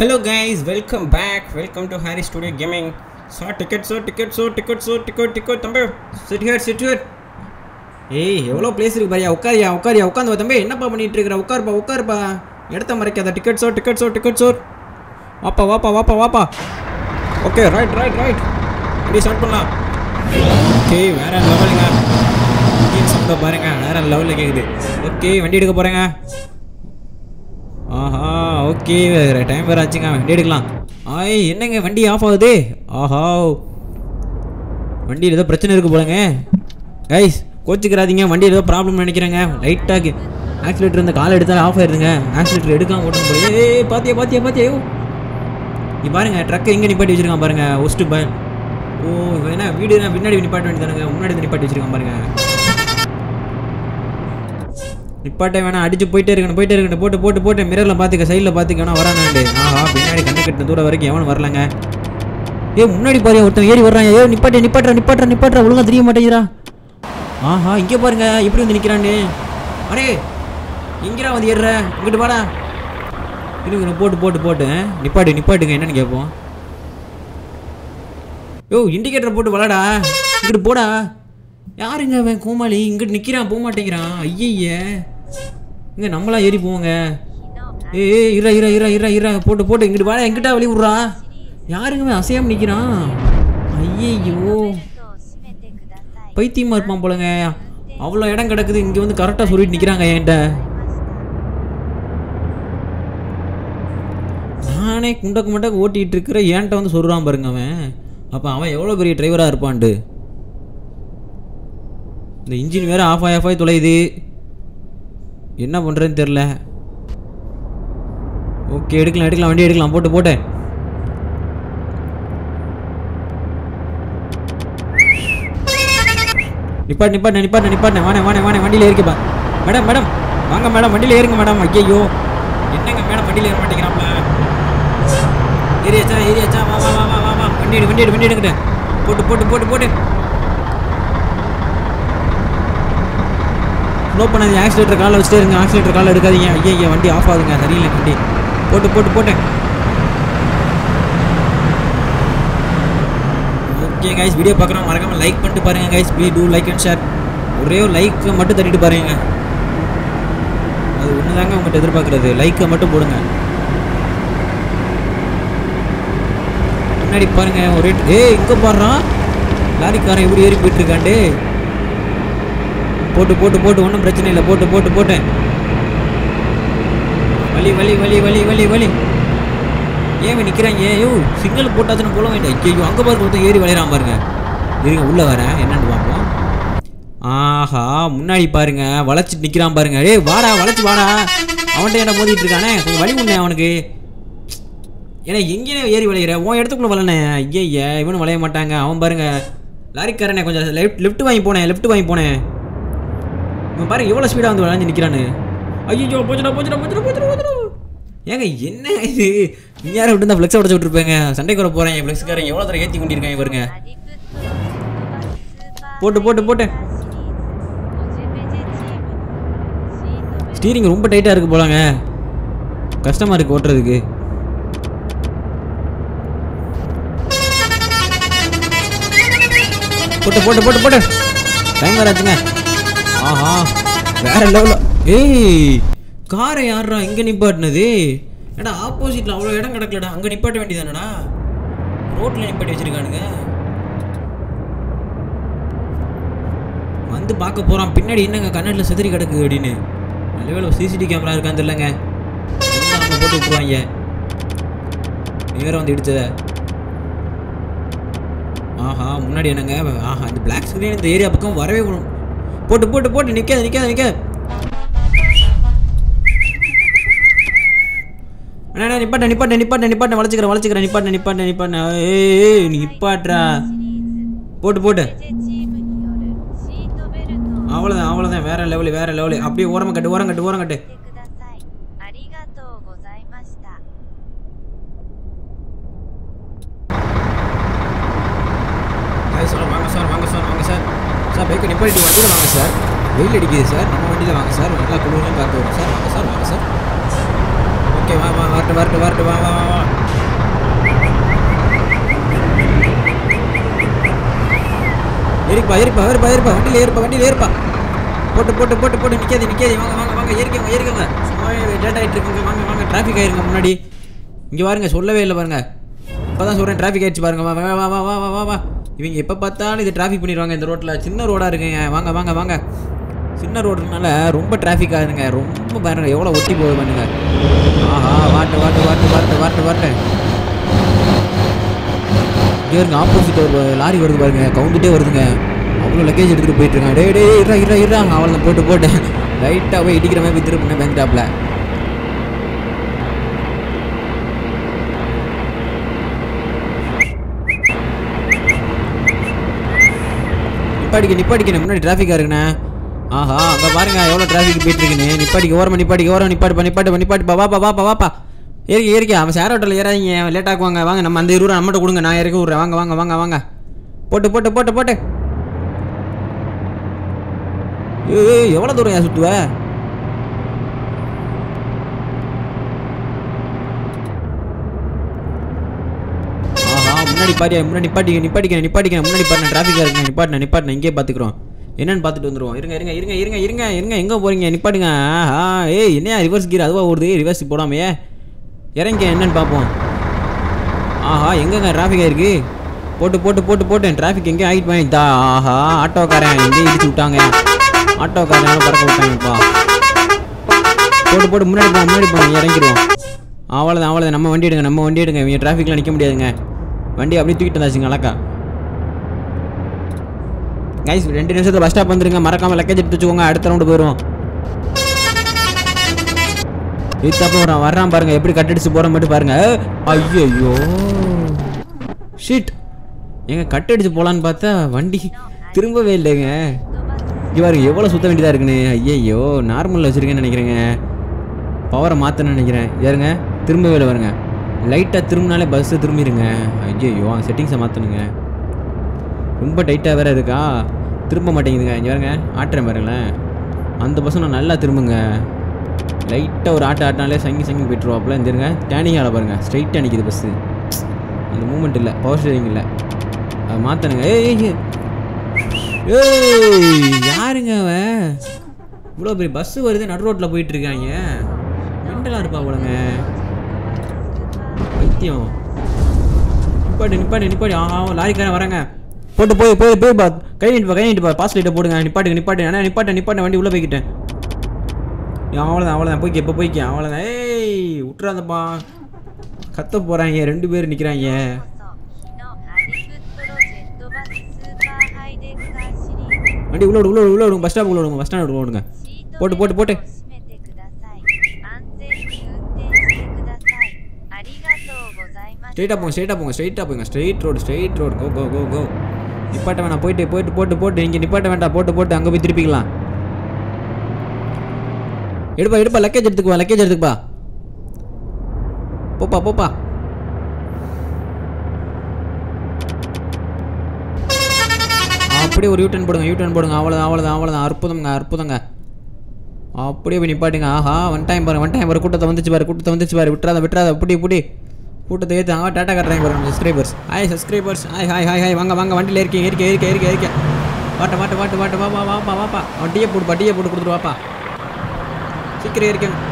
Hello guys, welcome back. Welcome to Harry Studio Gaming. So ticket. Tambe, sit here. Hey, hello place rig bariya. Ukariya. Ukando tambe. Enna pa mani trigger. Ukar ba. Yadta marakya ticket so. Wapa. Okay, right. Ready start panna. Okay, vera leveling up. Game samda barenga. Vera level agide. Okay, vendi edukka porenga. Aha, okay, time for watching. Ay, enenge vandi off agude. Aha, vandi edho prachana irukku polanga. Guys, kochikiradinga, vandi edho problem nenikiranga. Light ah accelerator inda kaal edutha off airunga. Accelerator edukama otum pole. Hey, paathiya yo. Ee paarenga truck enga nipatti vechirukan paarenga. Host ban. Oh, ivana video na pinnadi nipatti vendananga. Munnadi nipatti vechirukan paarenga. நிப்பாட்டே வேணா அடிச்சு போயிட்டே இருக்கணும் போட்டு மிரர்ல பாத்துக்க சைடுல பாத்துக்கனா வரானே. ஆஹா, பின்னாடி கண்ணு கட்ட தூர வரைக்கும் எவன் வரலங்க. ஏய், முன்னாடி பாரு, ஒருத்தன் ஏறி வர்றான். ஏய், நிப்பாட்டே ஒழுங்கா தெரிய மாட்டேங்குறா. ஆஹா, இங்க பாருங்க இப்படி வந்து நிக்கறானே. அரே, எங்கடா வந்து ஏறற? இங்கட்டு வாடா. இங்க போட்டு நிப்பாட்டுங்க என்னன்னு கேப்போம். யோ, இண்டிகேட்டர் போட்டு வளடா. இங்கட்டு போடா. யாருங்க அவன் கோமாளி இங்கட்டு நிக்கிறான், போக மாட்டேங்கிறான். ஐயய்யே, இங்க நம்மளா ஏறி போவோங்க. ஏய், இரா போட்டு இங்கிட்டு வாடா, எங்கிட்டா வழி விடுறா. யாருங்க அசையாம நிக்கிறான்? ஐயோ, பைத்தியமா இருப்பான் போலங்க. அவ்வளோ இடம் கிடக்குது, இங்க வந்து கரெக்டா சொல்லிட்டு நிக்கிறாங்க. என்கிட்ட நானே குண்டக்கு மண்டக்கு ஓட்டிட்டு இருக்கிற ஏன்ட்ட வந்து சொல்றான் பாருங்க அவன். அப்ப அவன் எவ்வளோ பெரிய டிரைவரா இருப்பான்ட்டு. இந்த இன்ஜின் வேறு ஆஃப் ஆகி தொலையுது, என்ன பண்ணுறதுன்னு தெரில. ஓகே, எடுக்கலாம் வண்டி போட்டேன். நிப்பாட்டினேன். வானே வண்டியில் ஏறிக்கப்பா. மேடம் வாங்க மேடம், வண்டியில் ஏறுங்க மேடம். ஐயோ, என்னங்க மேடம் வண்டியில் ஏற மாட்டேங்கிறாங்களா? ஏரியாச்சா வா வண்டி எடுக்கிட்டேன். போட்டு ஸ்லோ பண்ணாதீங்க. ஆக்சிலேட்டர் காலை வச்சுட்டே இருங்க. ஆக்சிலேட்டர் காலை எடுக்காதீங்க. ஐயா, வண்டி ஆஃப் ஆகுதுங்க, சரியில்லை வண்டி. போட்டேன். ஓகே கைஸ், வீடியோ பார்க்குறோம், மறக்காமல் லைக் பண்ணிட்டு பாருங்கள் guys. Please do like and share. ஒரே ஒரு லைக்கை மட்டும் தட்டிட்டு பாருங்க, அது ஒன்று தாங்க உங்கள்கிட்ட எதிர்பார்க்குறது. லைக்கை மட்டும் போடுங்க. முன்னாடி பாருங்கள் ஒரே இங்கே பாடுறான் லாரிக்காரன். இப்படி ஏறி போயிட்டுருக்காண்டே. போட்டு ஒன்றும் பிரச்சனை இல்லை. போட்டேன். வலி ஏன் நிற்கிறாங்க? ஏயோ, சிக்னல் போட்டாச்சுன்னு போல வேண்டாம். ஐயோ, அங்கே பாருங்க, ஒருத்தன் ஏறி விளையாடுறான் பாருங்க. இருங்க, உள்ளே வரேன், என்னென்னு பார்ப்போம். ஆஹா, முன்னாடி பாருங்க வளைச்சிட்டு நிற்கிறான் பாருங்க. ஏய் வாடா, வளைச்சி வாடா. அவன்கிட்ட என்ன மோதிட்டு இருக்கானே, கொஞ்சம் வழி உண்ணே அவனுக்கு. ஏன்னா எங்கேயே ஏறி விளையிற, உன் இடத்துக்குள்ளே வளனே. ஐயா, இவனும் விளைய மாட்டாங்க. அவன் பாருங்க லாரிக்காரனே, கொஞ்சம் லெஃப்ட் வாங்கி போனேன். இவன் பாரு எவ்வளோ ஸ்பீடாக வந்து விளையாண்டு நிற்கிறான்னு. ஐயோ, போச்சுடா. ஏங்க என்ன இது? நீ யாரை விட்டு தான் ஃப்ளெக்ஸை உடச்சு விட்டுருப்பேங்க. சண்டைக்கு வர போகிறேன். என் ஃப்ளெக்ஸ்காரங்க எவ்வளோ தடவை ஏற்றி கொண்டிருக்காங்க பாருங்க. போட்டேன். ஸ்டீரிங் ரொம்ப டைட்டாக இருக்குது போலாங்க, கஷ்டமாக இருக்குது ஓட்டுறதுக்கு. போட்டு டைம் வேறு ஆச்சுங்க. ஆஹா, வேற லெவலா. ஏய், காரை யாரா இங்கே நிப்பாட்டினது? ஏடா, ஆப்போசிட்டில் அவ்வளோ இடம் கிடக்கலடா, அங்கே நிப்பாட்ட வேண்டியதானடா. ரோட்டில் நிப்பாட்டி வச்சிருக்கானுங்க. வந்து பார்க்க போகிறான். பின்னாடி என்னங்க கண்ணாடியில் செதறி கிடக்கு அப்படின்னு. நல்லவேளை சிசிடிவி கேமரா இருக்கான்னு தெரியலங்க. அவங்க போட்டு விட்டுருவாங்க நேரம் வந்து இடிச்சதை. ஆஹா, முன்னாடி என்னங்க? ஆஹா, இந்த பிளாக் ஸ்க்ரீன் இந்த ஏரியா பக்கம் வரவே விடும். போட்டு நிக்காத. அண்ணா, நிப்பாட்ட வளைச்சுக்கிறேன். நிப்பாட்ட. ஏய், நிப்பாட்றா. போட்டு அவ்வளோதான். வேற லெவல். அப்படியே ஓரமா கட்டு. வாங்க சார். சார், பைக்கை நிப்பாட்டிட்டு வண்டியில் வாங்க சார். வெயில் அடிக்குது சார், நம்ம வண்டியில் வாங்க சார். நல்லா குழுவெல்லாம் பார்த்து வரும் சார். வாங்க சார். Okay, வரட்டு. இருப்பா வண்டியில ஏறுப்பா. போட்டு நிக்காதே. வாங்க ஏறிக்கங்க. லேட் ஆயிட்டு இருக்குங்க. வாங்க டிராஃபிக் ஆயிருங்க முன்னாடி. இங்க பாருங்க, சொல்லவே இல்லை பாருங்க. இப்பதான் சொல்றேன் டிராஃபிக் ஆயிடுச்சு பாருங்க. வா. இவங்க எப்ப பார்த்தாலும் இது டிராஃபிக் பண்ணிடுவாங்க. இந்த ரோட்ல சின்ன ரோடா இருக்குங்க. வாங்க. சின்ன ரோடுனால ரொம்ப டிராஃபிக் ஆகுதுங்க. ரொம்ப பாருங்க எவ்வளவு ஒட்டி போகுது பாருங்க. ஆஹா, வாட்டு. இவருக்கு ஆப்போசிட் ஒரு லாரி வருது பாருங்க. கவுந்துட்டே வருதுங்க. அவ்வளோ லக்கேஜ் எடுத்துகிட்டு போயிட்டு இருக்காங்க. டே அவளை போட்டு லைட்டாக போய் இடிக்கிற மாதிரி திருப்பினேன் பேங்க் டாப்பில். நிப்பாடிக்கணும் முன்னாடி டிராஃபிக்காக இருக்குண்ணே. ஆஹா, அங்கே பாருங்க எவ்வளோ டிராஃபிக் போயிட்டு இருக்குன்னு. நிப்பாடிக்கு ஓரம் வாப்பா. ஏறிக்க அவன் சேர் ஆட்டோவில் ஏறாதீங்க, லேட்டாக்குவாங்க. வாங்க நம்ம அந்த 20 ரூபா நம்மகிட்ட கொடுங்க, நான் இறக்க விட்றேன். வாங்க. போட்டு எவ்வளோ தூரம் ஏன் சுற்றுவ? ஆஹா, முன்னாடி பாட்டிங்க முன்னாடி பாருங்க. டிராஃபிக்காக இருக்குங்க. நிப்பாட்டினேன். இங்கே பார்த்துக்குறோம் என்னன்னு பார்த்துட்டு வந்துடுவோம். இருங்க. எங்கே போகிறீங்க? நிப்பாட்டுங்க. ஆஹா, என்னையா ரிவர்ஸ் கீர் அதுவாக ஓடுது? ரிவர்ஸ் போடாமையே இறங்க, என்னன்னு பார்ப்போம். ஆஹா, எங்கேங்க டிராஃபிக் ஆயிருக்கு. போட்டு டிராஃபிக் எங்கேயும் ஆகிட்டு வாங்கிட்டா. ஆஹா, ஆட்டோக்காரன் எங்கேயும் இடிச்சு விட்டாங்க. ஆட்டோக்காரனால பறக்க விட்டாங்கப்பா. போட்டு முன்னாடி போங்க இறங்கிடுவோம். அவ்வளோதான். நம்ம வண்டி எடுங்க. இவங்க டிராஃபிக்லாம் நிற்க முடியாதுங்க. வண்டி அப்படியே தூக்கிட்டு வந்தாச்சுங்க அழகா. கைஸ், 2 நிமிஷத்தில் பஸ் ஸ்டாப் வந்துடுங்க. மறக்காமல் லக்கேஜ் எடுத்து வச்சுக்கோங்க. அடுத்த ரவுண்டு போயிடுவோம். இதுக்கப்புறம் வர்றான் பாருங்க. எப்படி கட்டடிச்சு போகிற மட்டும் பாருங்க. ஐயோ ஷிட், எங்க கட்டடிச்சு போகலான்னு பார்த்தா வண்டி திரும்பவே இல்லைங்க. இவருக்கு எவ்வளோ சுத்த வேண்டியதாக இருக்குன்னு. ஐயோ, நார்மலில் வச்சுருக்கேன்னு நினைக்கிறேங்க. பவரை மாற்றணும்னு நினைக்கிறேன். யாருங்க திரும்பவே இல்லை பாருங்க. லைட்டாக திரும்பினாலே பஸ்ஸு திரும்பிடுங்க. ஐயோ, அந்த செட்டிங்ஸை மாற்றணுங்க. ரொம்ப டைட்டாக வேறு இருக்கா, திரும்ப மாட்டேங்குதுங்க. இங்கே பாருங்க, ஆட்டுறேன் பாருங்களேன். அந்த பஸ்ஸை நான் நல்லா திரும்புங்க. லைட்டாக ஒரு ஆட்டினாலே சங்கி போய்ட்டுருவாப்பில். இருந்துருங்க, டேனிங்கால் பாருங்கள். ஸ்ட்ரைட்டாக நிற்கிது பஸ்ஸு. அந்த மூமெண்ட் இல்லை, பவர் ஸ்டேரிங் இல்லை. அதை மாற்றணுங்க. யாருங்க அவன்? இவ்வளோ பெரிய பஸ்ஸு வருது, நடு ரோட்டில் போயிட்டுருக்காங்க. மெண்டலாக இருப்பா போலங்க. வைத்தியம். நிப்பாட்டு. ஆமாம், லாரிக்காரன் வராங்க. போட்டு போய் பா. கை நீட்டுப்பா. பாஸ் லைட்டை போடுங்க. நிப்பாட்டு. ஆனால் நிப்பாட்டேன். வண்டி உள்ளே போய்கிட்டேன். அவ்வளோதான். போய்க்க அவ்வளோதான். ஏய், விட்டுறாதப்பா. கத்த போகிறாங்க. 2 பேர் நிற்கிறாங்க. வண்டி உள்ளே விடுங்க. பஸ் ஸ்டாண்ட் விடுங்க. போட்டு ஸ்ட்ரைட்டாக போங்க. Straight road. கோ. நிப்பாட்ட வேணாம். போயிட்டு இங்கே நிப்பாட்ட வேண்டாம். போட்டு அங்கே போய் திருப்பிக்கலாம். எடுப்பா. லக்கேஜ் எடுத்துக்குவா. போப்பா. அப்படியே ஒரு யூ டர்ன் போடுங்க. அவ்வளோதான். அற்புதங்க. அப்படியே போய் நிப்பாட்டுங்க. ஆஹா, வன் டைம் பாரு. கூட்டத்தை வந்துச்சு பாரு. விட்டுறாத. புடி கூட்டத்தை ஏற்று. ஆஹா, டாட்டா காட்டுறாங்க பாருங்க. சப்ஸ்கிரைபர்ஸ். ஹாய். வாங்க. வண்டியில் இருக்கீங்க. வாட்டை வாப்பா. வண்டியை போட்டு கொடுத்துட்டு வாப்பா. சீக்கிரம் இருக்கேன்.